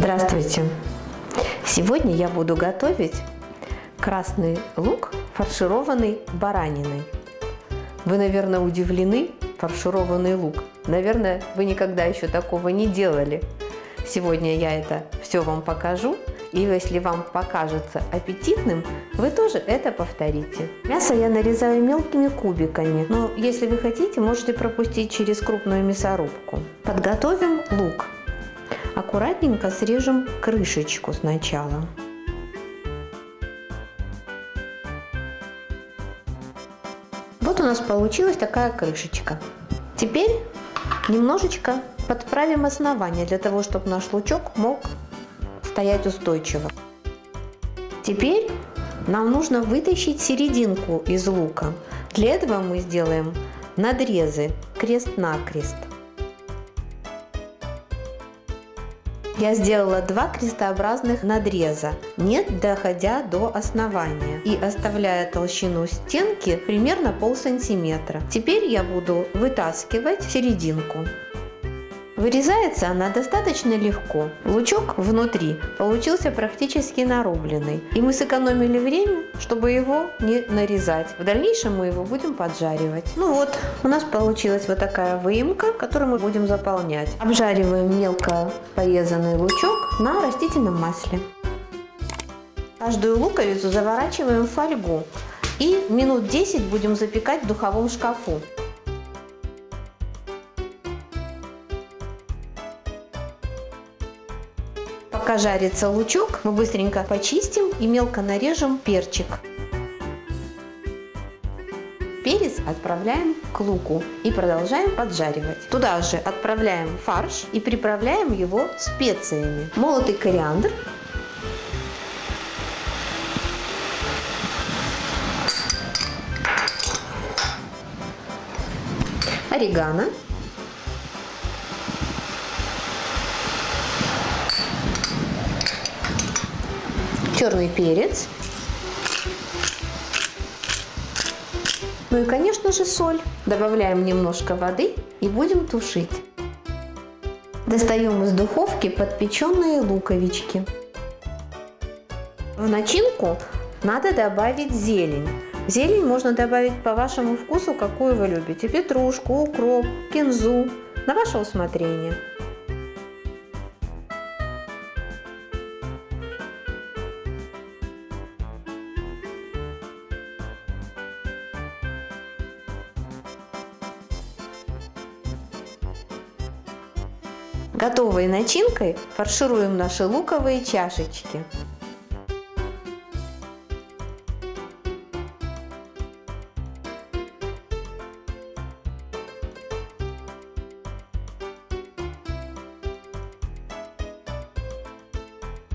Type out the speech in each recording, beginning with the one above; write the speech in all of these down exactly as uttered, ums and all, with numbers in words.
Здравствуйте! Сегодня я буду готовить красный лук, фаршированный бараниной. Вы, наверное, удивлены, фаршированный лук. Наверное, вы никогда еще такого не делали. Сегодня я это все вам покажу. И если вам покажется аппетитным, вы тоже это повторите. Мясо я нарезаю мелкими кубиками, но если вы хотите, можете пропустить через крупную мясорубку. Подготовим лук. Аккуратненько срежем крышечку сначала. Вот у нас получилась такая крышечка. Теперь немножечко подправим основание, для того, чтобы наш лучок мог стоять устойчиво. Теперь нам нужно вытащить серединку из лука. Для этого мы сделаем надрезы крест-накрест. Я сделала два крестообразных надреза, не доходя до основания и оставляя толщину стенки примерно полсантиметра. Теперь я буду вытаскивать серединку. Вырезается она достаточно легко. Лучок внутри получился практически нарубленный, и мы сэкономили время, чтобы его не нарезать. В дальнейшем мы его будем поджаривать. Ну вот, у нас получилась вот такая выемка, которую мы будем заполнять. Обжариваем мелко порезанный лучок на растительном масле. Каждую луковицу заворачиваем в фольгу и минут десять будем запекать в духовом шкафу. Пока жарится лучок, мы быстренько почистим и мелко нарежем перчик. Перец отправляем к луку и продолжаем поджаривать. Туда же отправляем фарш и приправляем его специями. Молотый кориандр, орегано, черный перец, ну и, конечно же, соль. Добавляем немножко воды и будем тушить. Достаем из духовки подпеченные луковички. В начинку надо добавить зелень. Зелень можно добавить по вашему вкусу, какую вы любите. Петрушку, укроп, кинзу, на ваше усмотрение. Готовой начинкой фаршируем наши луковые чашечки.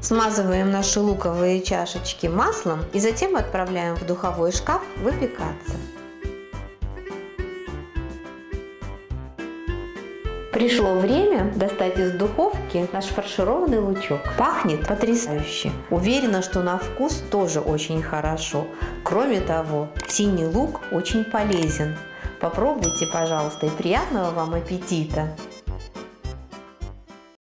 Смазываем наши луковые чашечки маслом и затем отправляем в духовой шкаф выпекаться. Пришло время достать из духовки наш фаршированный лучок. Пахнет потрясающе. Уверена, что на вкус тоже очень хорошо. Кроме того, синий лук очень полезен. Попробуйте, пожалуйста, и приятного вам аппетита!